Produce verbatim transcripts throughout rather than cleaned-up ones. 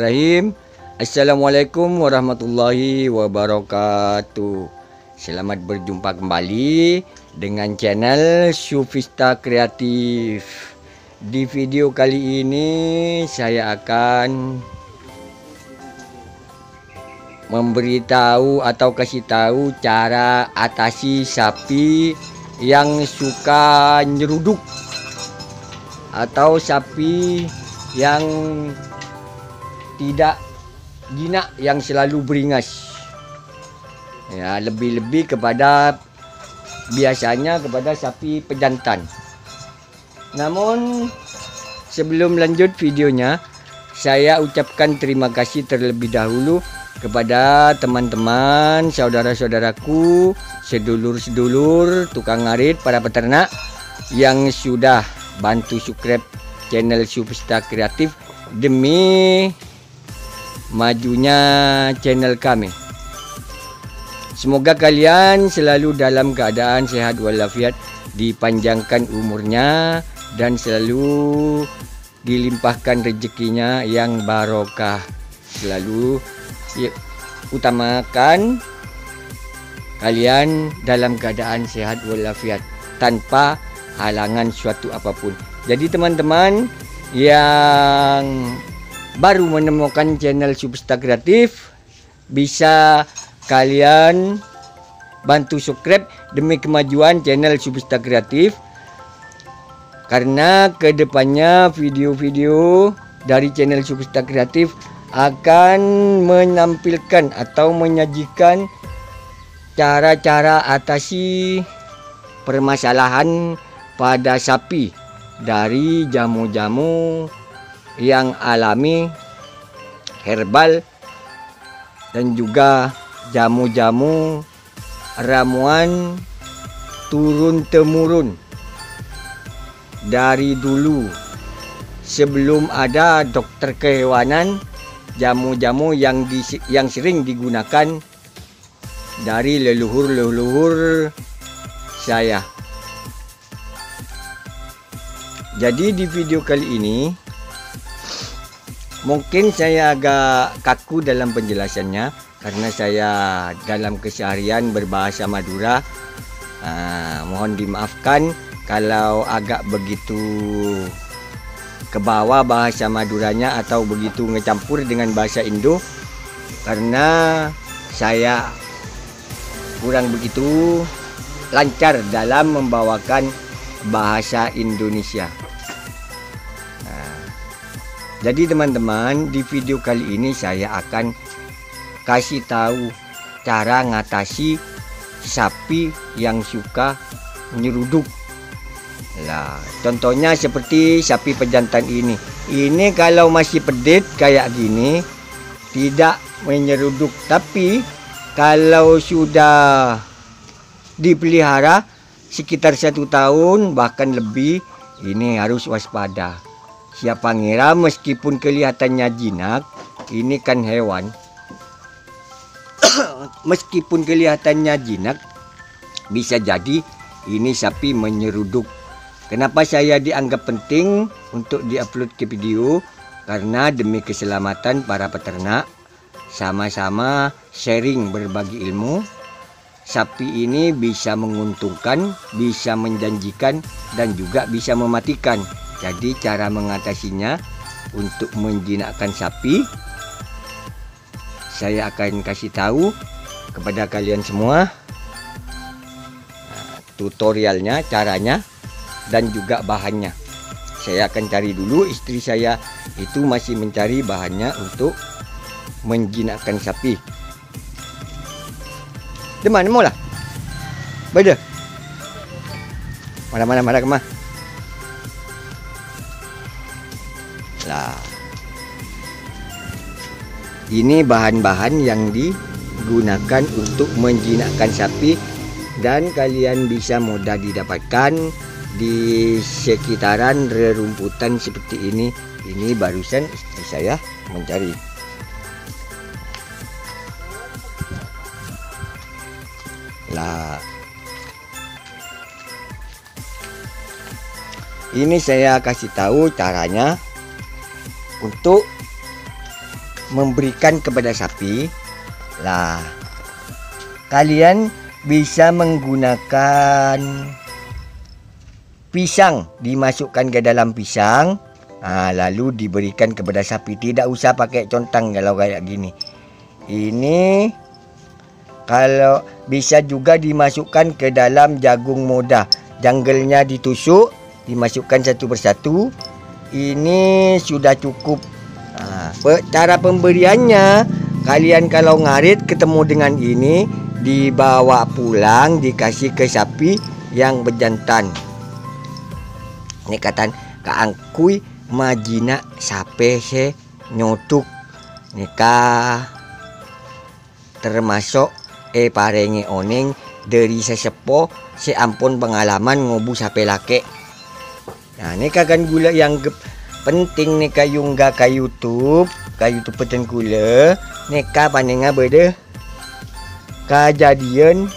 Bismillahirrahmanirrahim. Assalamualaikum warahmatullahi wabarakatuh. Selamat berjumpa kembali dengan channel Sufista Kreatif. Di video kali ini saya akan memberitahu atau kasih tahu cara atasi sapi yang suka nyeruduk atau sapi yang tidak jinak, yang selalu beringas ya, lebih-lebih kepada biasanya kepada sapi pejantan. Namun sebelum lanjut videonya, saya ucapkan terima kasih terlebih dahulu kepada teman-teman, saudara-saudaraku, sedulur-sedulur tukang ngarit, para peternak yang sudah bantu subscribe channel Sufista Kreatif demi majunya channel kami. Semoga kalian selalu dalam keadaan sehat walafiat, dipanjangkan umurnya, dan selalu dilimpahkan rezekinya yang barokah. Selalu utamakan kalian dalam keadaan sehat walafiat tanpa halangan suatu apapun. Jadi teman-teman yang baru menemukan channel Sufista Kreatif, bisa kalian bantu subscribe demi kemajuan channel Sufista Kreatif, karena kedepannya video-video dari channel Sufista Kreatif akan menampilkan atau menyajikan cara-cara atasi permasalahan pada sapi dari jamu-jamu yang alami, herbal, dan juga jamu-jamu ramuan turun-temurun dari dulu sebelum ada dokter kehewanan. Jamu-jamu yang di, yang sering digunakan dari leluhur-leluhur saya. Jadi di video kali ini mungkin saya agak kaku dalam penjelasannya, karena saya dalam keseharian berbahasa Madura. Nah, mohon dimaafkan kalau agak begitu ke bawah bahasa Maduranya atau begitu ngecampur dengan bahasa Indo, karena saya kurang begitu lancar dalam membawakan bahasa Indonesia. Nah, jadi teman-teman, di video kali ini saya akan kasih tahu cara ngatasi sapi yang suka nyeruduk. Nah, contohnya seperti sapi pejantan ini. Ini kalau masih pedet kayak gini tidak menyeruduk, tapi kalau sudah dipelihara sekitar satu tahun bahkan lebih, ini harus waspada. Siapa ngira meskipun kelihatannya jinak, ini kan hewan meskipun kelihatannya jinak, bisa jadi ini sapi menyeruduk. Kenapa saya dianggap penting untuk diupload ke video? Karena demi keselamatan para peternak, sama-sama sharing berbagi ilmu. Sapi ini bisa menguntungkan, bisa menjanjikan, dan juga bisa mematikan. Jadi cara mengatasinya untuk menjinakkan sapi, saya akan kasih tahu kepada kalian semua. Nah, tutorialnya, caranya, dan juga bahannya. Saya akan cari dulu, istri saya itu masih mencari bahannya untuk menjinakkan sapi. Demah, demulah. Beda. Mana-mana mana kemah. Lah. Ini bahan-bahan yang digunakan untuk menjinakkan sapi, dan kalian bisa mudah didapatkan di sekitaran rerumputan seperti ini. Ini barusan istri saya mencari. Lah, ini saya kasih tahu caranya untuk memberikan kepada sapi. Lah, kalian bisa menggunakan pisang, dimasukkan ke dalam pisang, ah, lalu diberikan kepada sapi. Tidak usah pakai contang kalau kayak gini. Ini kalau bisa juga dimasukkan ke dalam jagung moda. Janggelnya ditusuk, dimasukkan satu persatu. Ini sudah cukup. Nah, cara pemberiannya, kalian kalau ngarit ketemu dengan ini, dibawa pulang, dikasih ke sapi yang berjantan. Ini katan keangkui majina sape se nyotuk nikah, termasuk e parengi oneng dari sesepo se ampun pengalaman ngobu sape lake. Nah, ini kagan gula yang penting neka yungga ka YouTube, ka YouTube peten gula neka paninga beda kejadian,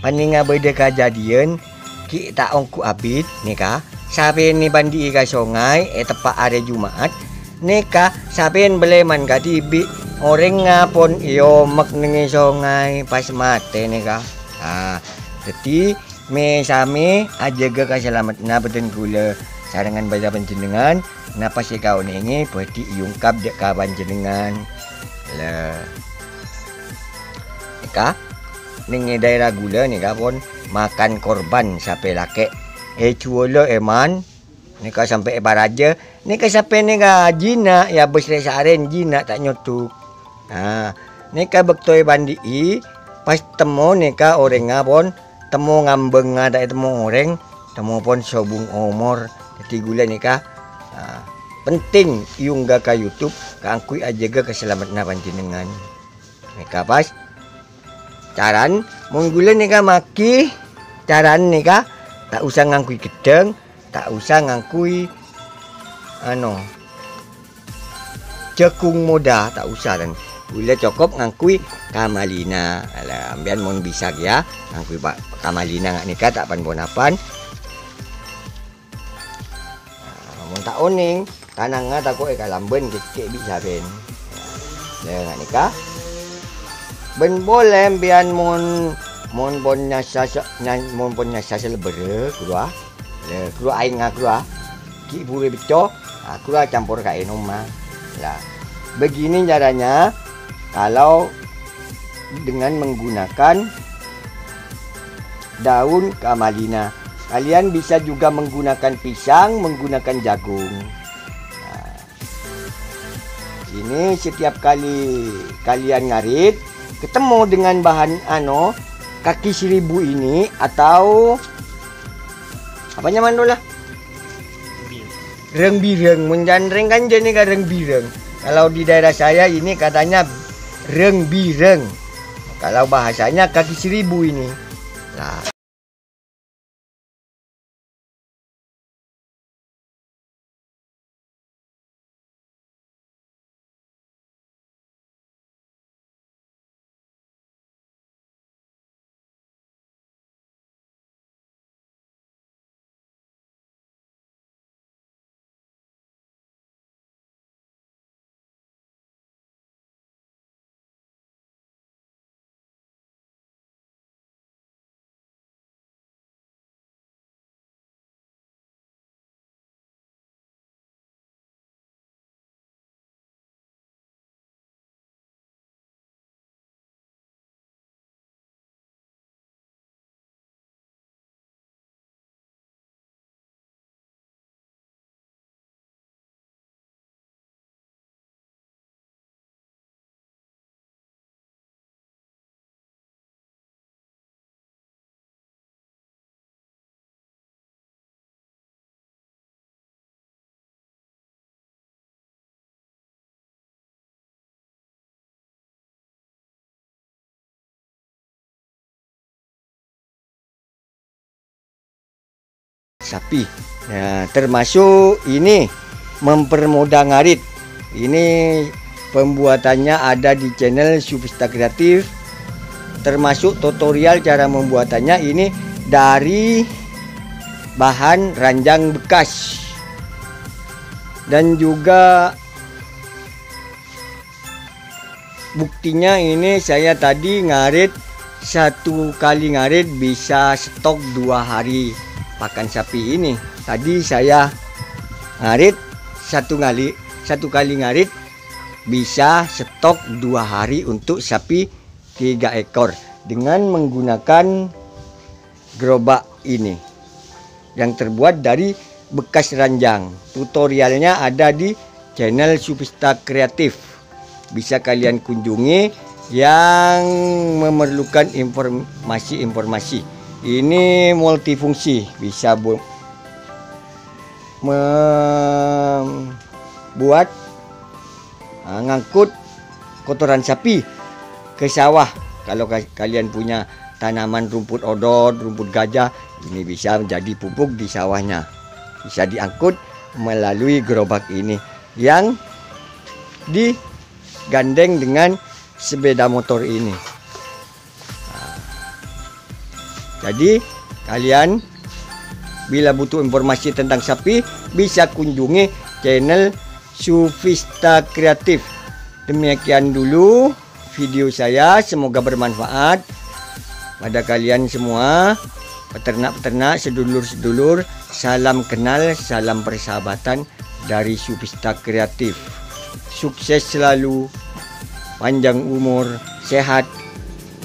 paninga beda kejadian kita ongku abit neka sape ni bandi ka sungai e tepak are Jumaat neka sapen beleman ka tibi orang ngapon iyo mek nengi sungai pas mate neka. Ah, jadi me sami aja ke selamat na beten gula sarangan baca panjenengan napa si kau ini peti yungkap dek ka panjenengan le nika ning daerah gula nika pun makan korban sampai lake e cuolo eman nika sampai e baraja nika sampai nika jina ya besre saren jina tak nyotuk. Nah, nika bektoi bandii pas temo nika orenga pon temu ngambeng ada temu orang temu pon sobung omor. Jadi gula nikah nah, penting yung gak ka YouTube keangkui aja gak keselamatan panjenengan nikah pas caran munggula nikah maki caran nikah tak usah ngangkui gedeng, tak usah ngangkui ano cekung moda, tak usah dan gula cukup ngangkui kamalina. Alah, ambian mon bisa ya ngangkui pak kamalina ngak nikah tak pan-ponapan. Nah, mon tak oning tanangnya takut eka lamben kecek bisa ben ya ngak nikah ben boleh ambian mon mon pon nyasa mon pon nyasa selebere keluar ya keluar aing ngak keluar ki bule beco aku lah campur kain oma lah begini caranya. Kalau dengan menggunakan daun kamalina, kalian bisa juga menggunakan pisang, menggunakan jagung. Nah, ini setiap kali kalian ngarit, ketemu dengan bahan ano kaki seribu ini atau apa nyaman dulu lah, reng bireng, menjandreng kan jadi reng bireng. Kalau di daerah saya ini katanya reng bireng. Kalau bahasanya kaki seribu ini. Nah. Sapi. Nah, termasuk ini mempermudah ngarit. Ini pembuatannya ada di channel Sufista Kreatif. Termasuk tutorial cara membuatannya ini dari bahan ranjang bekas dan juga Buktinya ini saya tadi ngarit, satu kali ngarit bisa stok dua hari pakan sapi ini. Tadi saya ngarit satu kali satu kali ngarit bisa stok dua hari untuk sapi tiga ekor dengan menggunakan gerobak ini yang terbuat dari bekas ranjang. Tutorialnya ada di channel Sufista Kreatif, bisa kalian kunjungi yang memerlukan informasi-informasi. Ini multifungsi, bisa bu membuat ngangkut kotoran sapi ke sawah. Kalau kalian punya tanaman rumput odot, rumput gajah, ini bisa menjadi pupuk di sawahnya. Bisa diangkut melalui gerobak ini yang di gandeng dengan sepeda motor ini. Nah, jadi kalian bila butuh informasi tentang sapi bisa kunjungi channel Sufista Kreatif. Demikian dulu video saya, semoga bermanfaat pada kalian semua peternak-peternak sedulur-sedulur. Salam kenal, salam persahabatan dari Sufista Kreatif. Sukses selalu, panjang umur, sehat.